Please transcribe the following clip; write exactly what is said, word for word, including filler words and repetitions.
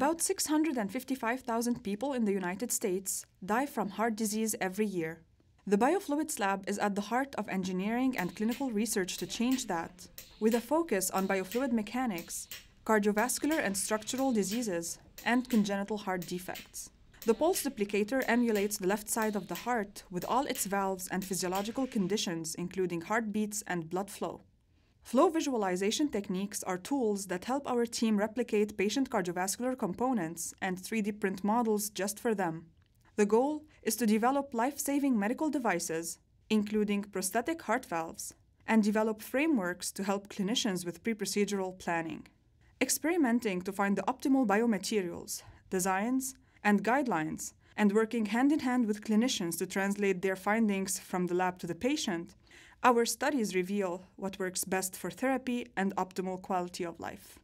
About six hundred fifty-five thousand people in the United States die from heart disease every year. The Biofluids Lab is at the heart of engineering and clinical research to change that, with a focus on biofluid mechanics, cardiovascular and structural diseases, and congenital heart defects. The Pulse Duplicator emulates the left side of the heart with all its valves and physiological conditions, including heartbeats and blood flow. Flow visualization techniques are tools that help our team replicate patient cardiovascular components and three D print models just for them. The goal is to develop life-saving medical devices, including prosthetic heart valves, and develop frameworks to help clinicians with pre-procedural planning. Experimenting to find the optimal biomaterials, designs, and guidelines, and working hand-in-hand with clinicians to translate their findings from the lab to the patient, our studies reveal what works best for therapy and optimal quality of life.